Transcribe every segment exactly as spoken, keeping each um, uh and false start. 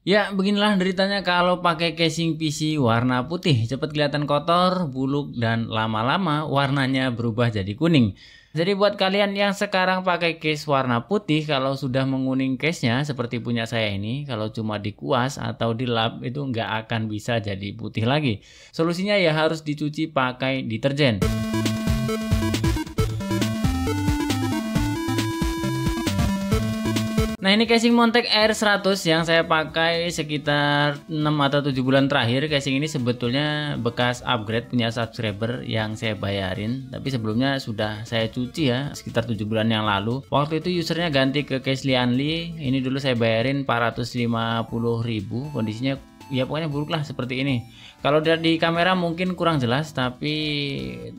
Ya, beginilah deritanya kalau pakai casing P C warna putih. Cepat kelihatan kotor, buluk, dan lama-lama warnanya berubah jadi kuning. Jadi buat kalian yang sekarang pakai case warna putih, kalau sudah menguning case-nya seperti punya saya ini, kalau cuma dikuas atau dilap itu nggak akan bisa jadi putih lagi. Solusinya ya harus dicuci pakai deterjen. Nah, ini casing Montech R seratus yang saya pakai sekitar enam atau tujuh bulan terakhir. Casing ini sebetulnya bekas upgrade punya subscriber yang saya bayarin, tapi sebelumnya sudah saya cuci ya sekitar tujuh bulan yang lalu. Waktu itu usernya ganti ke case Lian Li. Ini dulu saya bayarin empat ratus lima puluh ribu. Kondisinya ya pokoknya buruk lah seperti ini. Kalau dari kamera mungkin kurang jelas, tapi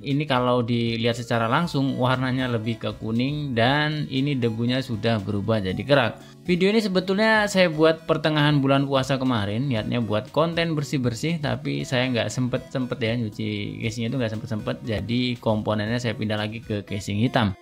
ini kalau dilihat secara langsung warnanya lebih ke kuning dan ini debunya sudah berubah jadi kerak. Video ini sebetulnya saya buat pertengahan bulan puasa kemarin, niatnya buat konten bersih-bersih, tapi saya nggak sempet-sempet ya nyuci casingnya itu nggak sempet-sempet, jadi komponennya saya pindah lagi ke casing hitam.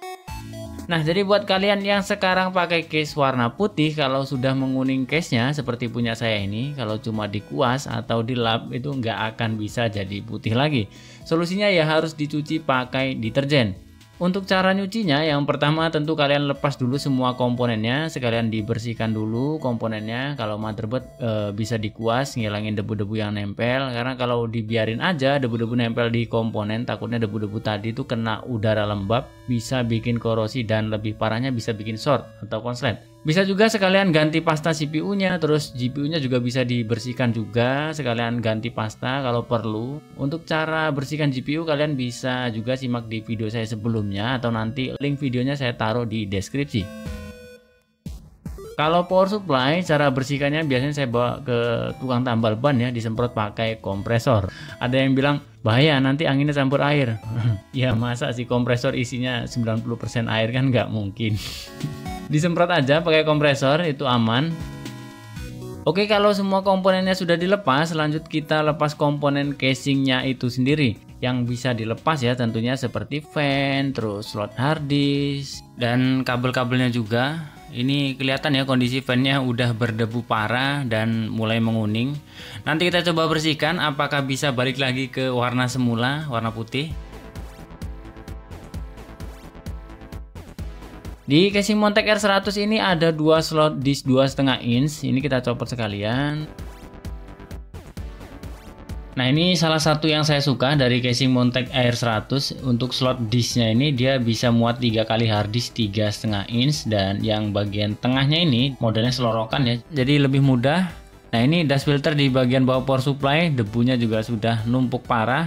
Nah, jadi buat kalian yang sekarang pakai case warna putih, kalau sudah menguning case-nya seperti punya saya ini, kalau cuma dikuas atau dilap itu nggak akan bisa jadi putih lagi. Solusinya ya harus dicuci pakai deterjen. Untuk cara nyucinya, yang pertama tentu kalian lepas dulu semua komponennya, sekalian dibersihkan dulu komponennya. Kalau motherboard e, bisa dikuas, ngilangin debu-debu yang nempel, karena kalau dibiarin aja debu-debu nempel di komponen, takutnya debu-debu tadi itu kena udara lembab, bisa bikin korosi dan lebih parahnya bisa bikin short atau konslet. Bisa juga sekalian ganti pasta C P U-nya, terus G P U-nya juga bisa dibersihkan juga, sekalian ganti pasta kalau perlu. Untuk cara bersihkan G P U kalian bisa juga simak di video saya sebelumnya, atau nanti link videonya saya taruh di deskripsi. Kalau power supply, cara bersihkannya biasanya saya bawa ke tukang tambal ban ya, disemprot pakai kompresor. Ada yang bilang, bahaya nanti anginnya campur air. Ya masa sih kompresor isinya sembilan puluh persen air, kan nggak mungkin. Disemprot aja pakai kompresor, itu aman. Oke, kalau semua komponennya sudah dilepas, lanjut kita lepas komponen casingnya itu sendiri. Yang bisa dilepas ya tentunya seperti fan, terus slot hard disk, dan kabel-kabelnya juga. Ini kelihatan ya kondisi fannya udah berdebu parah dan mulai menguning. Nanti kita coba bersihkan apakah bisa balik lagi ke warna semula, warna putih. Di casing Montech R seratus ini ada dua slot disk dua koma lima inch. Ini kita copot sekalian. Nah, ini salah satu yang saya suka dari casing Montech R seratus. Untuk slot disknya ini dia bisa muat tiga kali hard disk tiga koma lima inch, dan yang bagian tengahnya ini modelnya selorokan ya, jadi lebih mudah. Nah, ini dust filter di bagian bawah power supply, debunya juga sudah numpuk parah.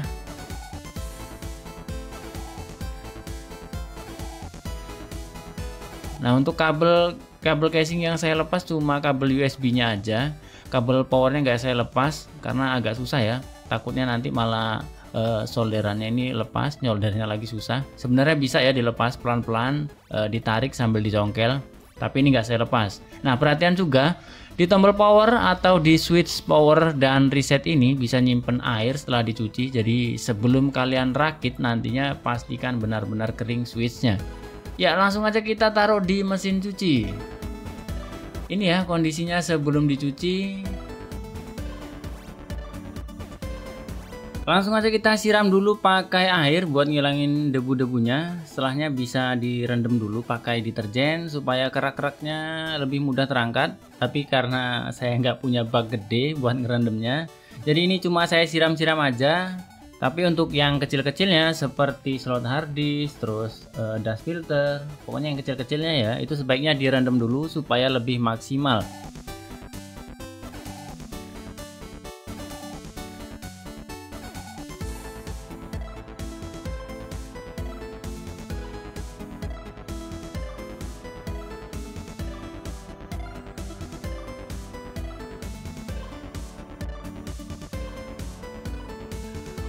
Nah, untuk kabel kabel casing yang saya lepas cuma kabel U S B-nya aja, kabel powernya nggak saya lepas karena agak susah ya. Takutnya nanti malah e, solderannya ini lepas, nyoldernya lagi susah. Sebenarnya bisa ya dilepas pelan-pelan, e, ditarik sambil dicongkel, tapi ini nggak saya lepas. Nah, perhatian juga di tombol power atau di switch power dan reset ini bisa nyimpen air setelah dicuci. Jadi sebelum kalian rakit nantinya pastikan benar-benar kering switchnya. Ya, langsung aja kita taruh di mesin cuci. Ini ya kondisinya sebelum dicuci. Langsung aja kita siram dulu pakai air buat ngilangin debu-debunya. Setelahnya bisa direndam dulu pakai deterjen supaya kerak-keraknya lebih mudah terangkat. Tapi karena saya nggak punya bak gede buat ngerendamnya, jadi ini cuma saya siram-siram aja. Tapi untuk yang kecil-kecilnya seperti slot hard disk, terus e, dust filter, pokoknya yang kecil-kecilnya ya itu sebaiknya direndam dulu supaya lebih maksimal.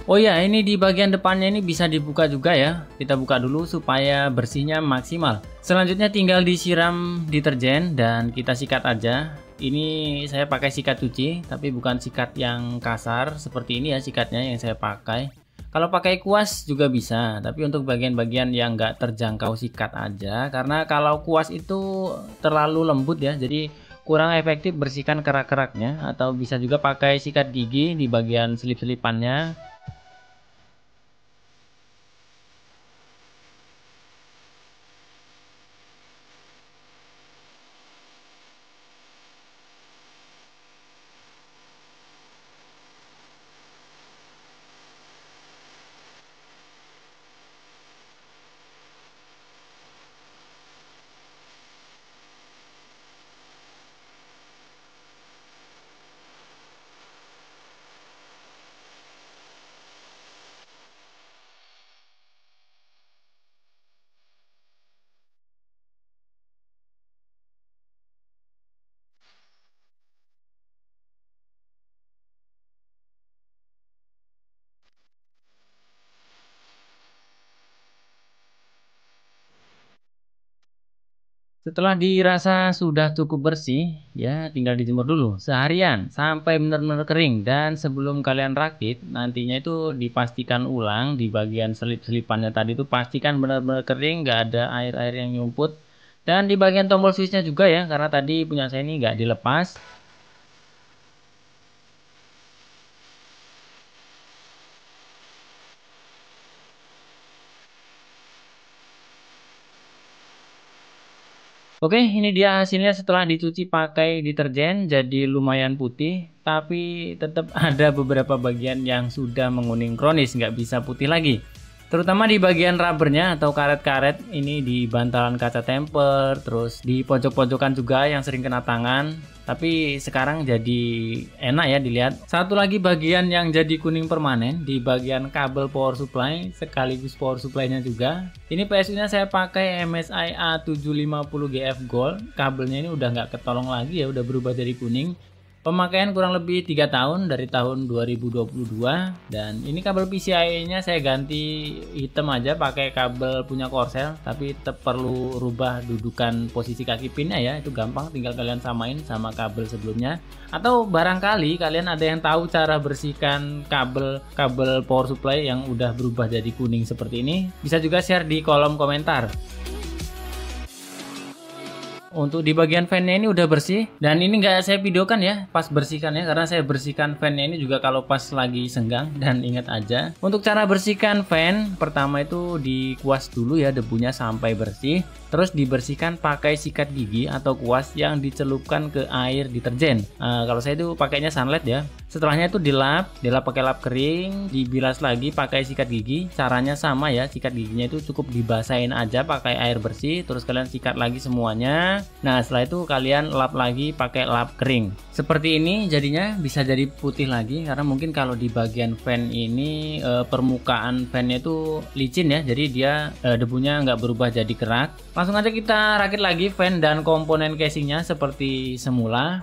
Oh ya, ini di bagian depannya ini bisa dibuka juga ya. Kita buka dulu supaya bersihnya maksimal. Selanjutnya tinggal disiram deterjen dan kita sikat aja. Ini saya pakai sikat cuci, tapi bukan sikat yang kasar seperti ini ya sikatnya yang saya pakai. Kalau pakai kuas juga bisa, tapi untuk bagian-bagian yang nggak terjangkau sikat aja. Karena kalau kuas itu terlalu lembut ya, jadi kurang efektif, bersihkan kerak-keraknya, atau bisa juga pakai sikat gigi di bagian selip-selipannya. Setelah dirasa sudah cukup bersih, ya tinggal dijemur dulu seharian sampai benar-benar kering. Dan sebelum kalian rakit, nantinya itu dipastikan ulang di bagian selip-selipannya tadi itu pastikan benar-benar kering, nggak ada air-air yang nyumput. Dan di bagian tombol switchnya juga ya, karena tadi punya saya ini nggak dilepas. Oke, ini dia hasilnya setelah dicuci pakai deterjen, jadi lumayan putih, tapi tetap ada beberapa bagian yang sudah menguning kronis, nggak bisa putih lagi. Terutama di bagian rubbernya atau karet-karet, ini di bantalan kaca temper, terus di pojok-pojokan juga yang sering kena tangan. Tapi sekarang jadi enak ya dilihat. Satu lagi bagian yang jadi kuning permanen di bagian kabel power supply, sekaligus power supply-nya juga. Ini P S U-nya saya pakai M S I A tujuh lima nol G F Gold. Kabelnya ini udah nggak ketolong lagi ya, udah berubah jadi kuning. Pemakaian kurang lebih tiga tahun dari tahun dua ribu dua puluh dua, dan ini kabel P C I E-nya saya ganti hitam aja pakai kabel punya Korsel, tapi tetap perlu rubah dudukan posisi kaki pinnya ya, itu gampang tinggal kalian samain sama kabel sebelumnya. Atau barangkali kalian ada yang tahu cara bersihkan kabel-kabel power supply yang udah berubah jadi kuning seperti ini, bisa juga share di kolom komentar. Untuk di bagian fan-nya ini udah bersih, dan ini nggak saya videokan ya pas bersihkan ya, karena saya bersihkan fan-nya ini juga kalau pas lagi senggang. Dan ingat aja untuk cara bersihkan fan, pertama itu dikuas dulu ya debunya sampai bersih, terus dibersihkan pakai sikat gigi atau kuas yang dicelupkan ke air deterjen. Nah, kalau saya itu pakainya sunlight ya. Setelahnya itu dilap, dilap pakai lap kering, dibilas lagi pakai sikat gigi. Caranya sama ya, sikat giginya itu cukup dibasahin aja pakai air bersih, terus kalian sikat lagi semuanya. Nah, setelah itu kalian lap lagi pakai lap kering. Seperti ini jadinya, bisa jadi putih lagi karena mungkin kalau di bagian fan ini e, permukaan fannya itu licin ya, jadi dia e, debunya nggak berubah jadi kerak. Langsung aja kita rakit lagi fan dan komponen casingnya seperti semula.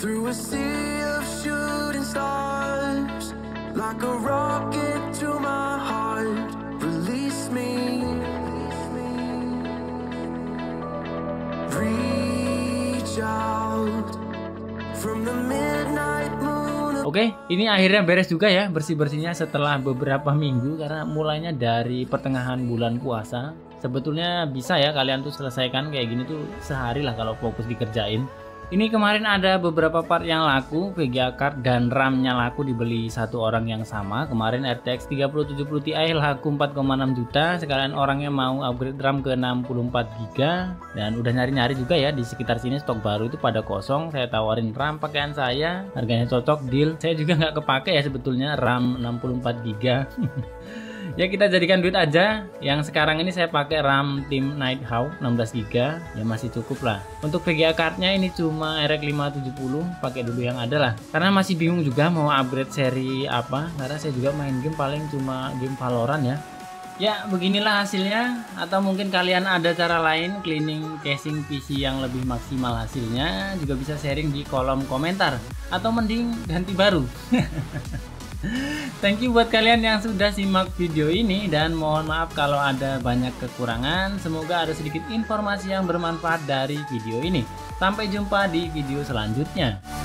Through a sea of shooting stars, like a rocket to my heart, release me, release me, reach out from the midnight moon. Oke, ini akhirnya beres juga ya bersih-bersihnya setelah beberapa minggu, karena mulainya dari pertengahan bulan puasa. Sebetulnya bisa ya kalian tuh selesaikan kayak gini tuh sehari lah kalau fokus dikerjain. Ini kemarin ada beberapa part yang laku, V G A card dan RAM-nya laku dibeli satu orang yang sama. Kemarin R T X tiga nol tujuh nol Ti laku empat koma enam juta, sekalian orangnya mau upgrade RAM ke enam puluh empat giga. Dan udah nyari-nyari juga ya di sekitar sini stok baru itu pada kosong. Saya tawarin RAM pakaian saya, harganya cocok, deal. Saya juga nggak kepake ya sebetulnya RAM enam puluh empat giga. Ya kita jadikan duit aja. Yang sekarang ini saya pakai RAM Team Nighthawk enam belas giga, ya masih cukup lah. Untuk V G A cardnya ini cuma R X lima tujuh nol, pakai dulu yang ada lah, karena masih bingung juga mau upgrade seri apa, karena saya juga main game paling cuma game Valorant ya. Ya beginilah hasilnya, atau mungkin kalian ada cara lain cleaning casing P C yang lebih maksimal hasilnya, juga bisa sharing di kolom komentar, atau mending ganti baru. Thank you buat kalian yang sudah simak video ini, dan mohon maaf kalau ada banyak kekurangan. Semoga ada sedikit informasi yang bermanfaat dari video ini. Sampai jumpa di video selanjutnya.